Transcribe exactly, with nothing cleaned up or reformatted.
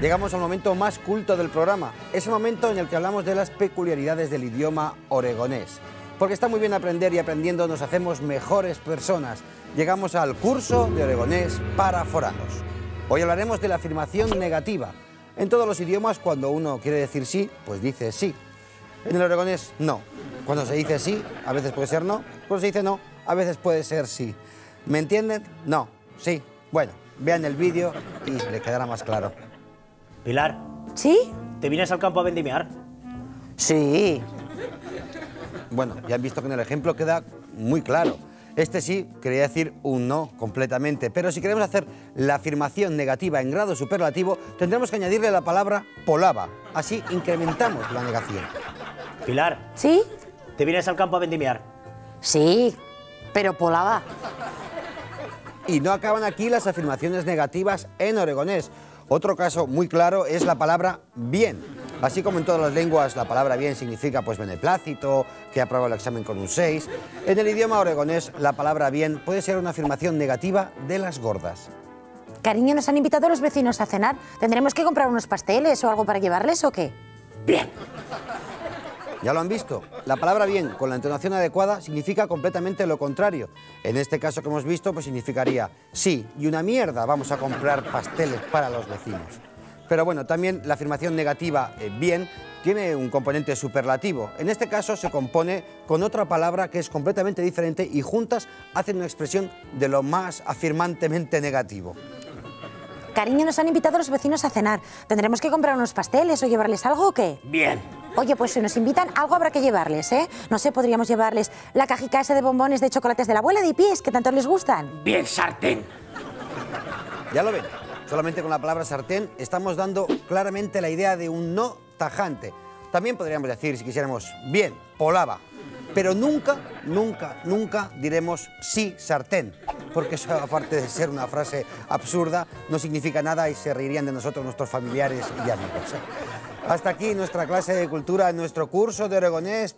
Llegamos al momento más culto del programa, ese momento en el que hablamos de las peculiaridades del idioma oregonés. Porque está muy bien aprender y aprendiendo nos hacemos mejores personas. Llegamos al curso de oregonés para foranos. Hoy hablaremos de la afirmación negativa. En todos los idiomas, cuando uno quiere decir sí, pues dice sí. En el oregonés, no. Cuando se dice sí, a veces puede ser no. Cuando se dice no, a veces puede ser sí. ¿Me entienden? No. Sí. Bueno, vean el vídeo y les quedará más claro. Pilar. ¿Sí? ¿Te vienes al campo a vendimiar? Sí. Bueno, ya han visto que en el ejemplo queda muy claro. Este sí quería decir un no completamente, pero si queremos hacer la afirmación negativa en grado superlativo, tendremos que añadirle la palabra polaba. Así incrementamos la negación. Pilar. ¿Sí? ¿Te vienes al campo a vendimiar? Sí, pero polaba. Y no acaban aquí las afirmaciones negativas en oregonés. Otro caso muy claro es la palabra bien. Así como en todas las lenguas la palabra bien significa pues beneplácito, que aprueba el examen con un seis, en el idioma oregonés la palabra bien puede ser una afirmación negativa de las gordas. Cariño, nos han invitado a los vecinos a cenar. ¿Tendremos que comprar unos pasteles o algo para llevarles o qué? Bien. Ya lo han visto, la palabra bien con la entonación adecuada significa completamente lo contrario. En este caso que hemos visto, pues significaría sí, y una mierda vamos a comprar pasteles para los vecinos. Pero bueno, también la afirmación negativa eh, bien tiene un componente superlativo. En este caso se compone con otra palabra que es completamente diferente y juntas hacen una expresión de lo más afirmantemente negativo. Cariño, nos han invitado a los vecinos a cenar. ¿Tendremos que comprar unos pasteles o llevarles algo o qué? Bien. Oye, pues si nos invitan, algo habrá que llevarles, ¿eh? No sé, podríamos llevarles la cajica esa de bombones de chocolates de la abuela de Ipies, que tanto les gustan. Bien, sartén. Ya lo ven, solamente con la palabra sartén estamos dando claramente la idea de un no tajante. También podríamos decir, si quisiéramos, bien, polaba. Pero nunca, nunca, nunca diremos sí, sartén, porque eso, aparte de ser una frase absurda, no significa nada y se reirían de nosotros nuestros familiares y amigos. Hasta aquí nuestra clase de cultura, nuestro curso de oregonés.